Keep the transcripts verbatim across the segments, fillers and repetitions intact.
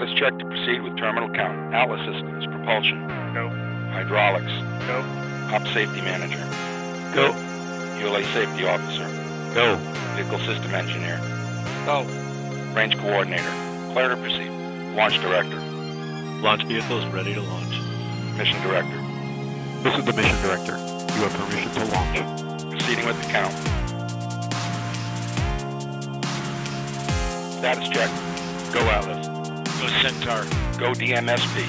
Status check to proceed with terminal count. Atlas systems, propulsion. Go. Hydraulics. Go. Op safety manager. Go. U L A safety officer. Go. Vehicle system engineer. Go. Range coordinator. Clear to proceed. Launch director. Launch vehicles ready to launch. Mission director. This is the mission director. You have permission to launch. Proceeding with the count. Status check. Go Atlas. Go Centaur. Go D M S B.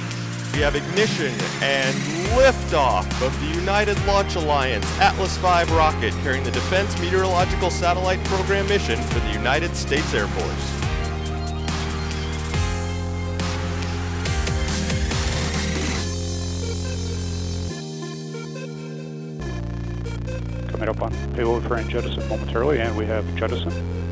We have ignition and liftoff of the United Launch Alliance Atlas five rocket carrying the Defense Meteorological Satellite Program mission for the United States Air Force. Coming up on payload for and jettison momentarily, and we have jettison.